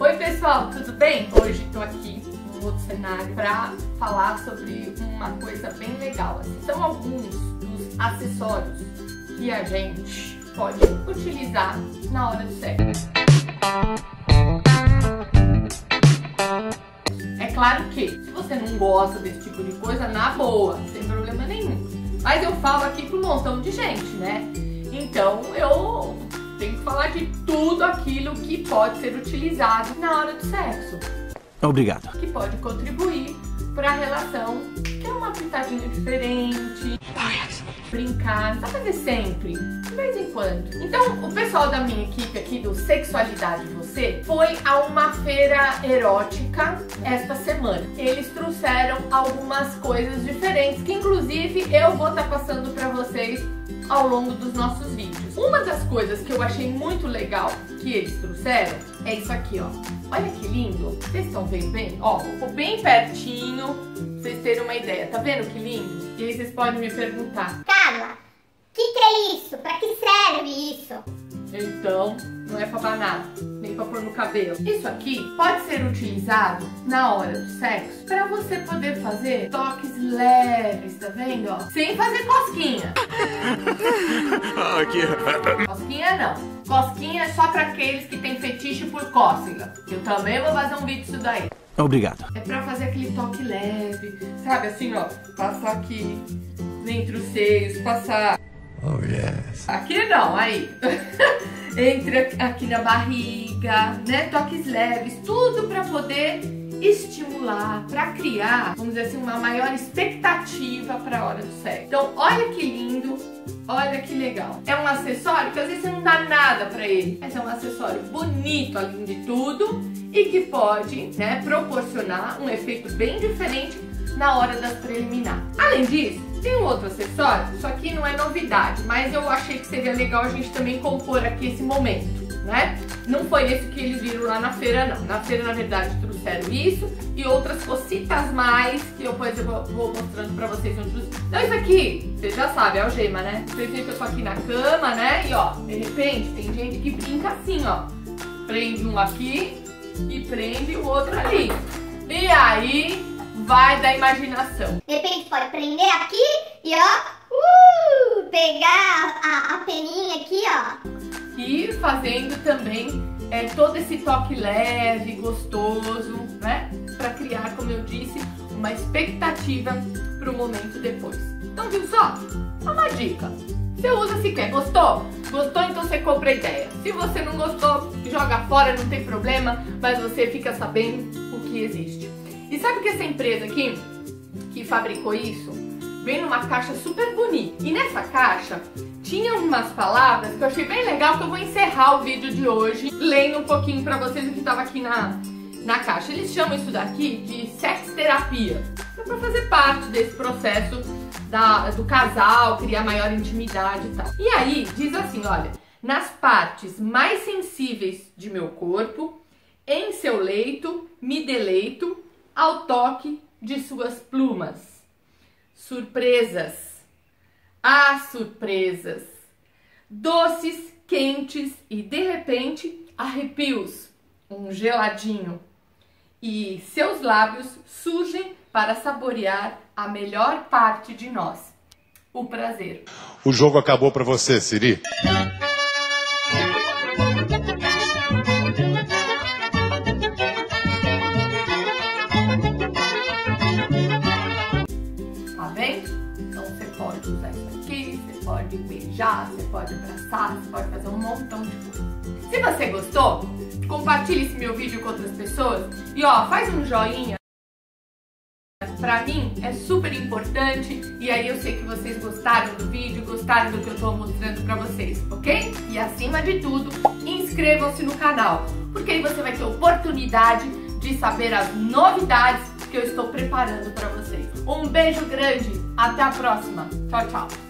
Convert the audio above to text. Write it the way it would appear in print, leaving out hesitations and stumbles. Oi pessoal, tudo bem? Hoje tô aqui no outro cenário pra falar sobre uma coisa bem legal. São alguns dos acessórios que a gente pode utilizar na hora do sexo. É claro que se você não gosta desse tipo de coisa, na boa, sem problema nenhum. Mas eu falo aqui pra um montão de gente, né? Então eu tenho que falar de tudo aquilo que pode ser utilizado na hora do sexo. Obrigado. Que pode contribuir para a relação, que é uma pitadinha diferente. Ai, brincar, só fazer sempre, de vez em quando. Então, o pessoal da minha equipe aqui do Sexualidade Você foi a uma feira erótica esta semana. Eles trouxeram algumas coisas diferentes que, inclusive, eu vou estar passando para vocês ao longo dos nossos vídeos. Uma das coisas que eu achei muito legal que eles trouxeram é isso aqui, ó. Olha que lindo. Vocês estão vendo bem? Ó, vou bem pertinho pra vocês terem uma ideia. Tá vendo que lindo? E aí vocês podem me perguntar: Carla, que é isso? Pra que serve isso? Então, não é pra banar, nem pra pôr no cabelo. Isso aqui pode ser utilizado na hora do sexo pra você poder fazer toques leves, tá vendo? Ó, sem fazer cosquinha. Cosquinha não. Cosquinha é só pra aqueles que tem fetiche por cócega. Eu também vou fazer um vídeo disso daí. Obrigado. É pra fazer aquele toque leve, sabe, assim, ó, passar aqui entre os seios, passar... Oh, yes. Aqui não, aí. Entre aqui na barriga, né? Toques leves, tudo pra poder estimular, pra criar, vamos dizer assim, uma maior expectativa pra hora do sexo. Então, olha que lindo, olha que legal. É um acessório que às vezes você não dá nada pra ele, mas é um acessório bonito, além de tudo, e que pode, né, proporcionar um efeito bem diferente na hora das preliminares. Além disso, tem um outro acessório, isso aqui não é novidade, mas eu achei que seria legal a gente também compor aqui esse momento, né? Não foi esse que eles viram lá na feira, não. Na feira, na verdade, trouxeram isso e outras cositas mais que depois eu vou mostrando pra vocês onde os... Então isso aqui, vocês já sabem, é algema, né? Vocês veem que eu tô aqui na cama, né? E ó, de repente tem gente que brinca assim, ó. Prende um aqui e prende o outro ali. E aí... vai da imaginação. De repente pode prender aqui e ó, pegar a peninha aqui, ó. E fazendo também todo esse toque leve, gostoso, né? Pra criar, como eu disse, uma expectativa pro momento depois. Então, viu só? É uma dica. Você usa se quer. Gostou? Gostou, então você compra a ideia. Se você não gostou, joga fora, não tem problema, mas você fica sabendo o que existe. E sabe que essa empresa aqui, que fabricou isso, vem numa caixa super bonita. E nessa caixa tinha umas palavras que eu achei bem legal, que eu vou encerrar o vídeo de hoje lendo um pouquinho pra vocês o que tava aqui na caixa. Eles chamam isso daqui de sexterapia. É pra fazer parte desse processo do casal, criar maior intimidade e tal. E aí, diz assim, olha: nas partes mais sensíveis de meu corpo, em seu leito, me deleito ao toque de suas plumas. Surpresas, as surpresas, doces, quentes e de repente arrepios, um geladinho. E seus lábios surgem para saborear a melhor parte de nós, o prazer. O jogo acabou para você, Siri. Você pode beijar, você pode abraçar, você pode fazer um montão de coisa. Se você gostou, compartilhe esse meu vídeo com outras pessoas e ó, faz um joinha. Pra mim é super importante e aí eu sei que vocês gostaram do vídeo, gostaram do que eu tô mostrando pra vocês, ok? E acima de tudo, inscrevam-se no canal, porque aí você vai ter oportunidade de saber as novidades que eu estou preparando pra vocês. Um beijo grande, até a próxima. Tchau, tchau.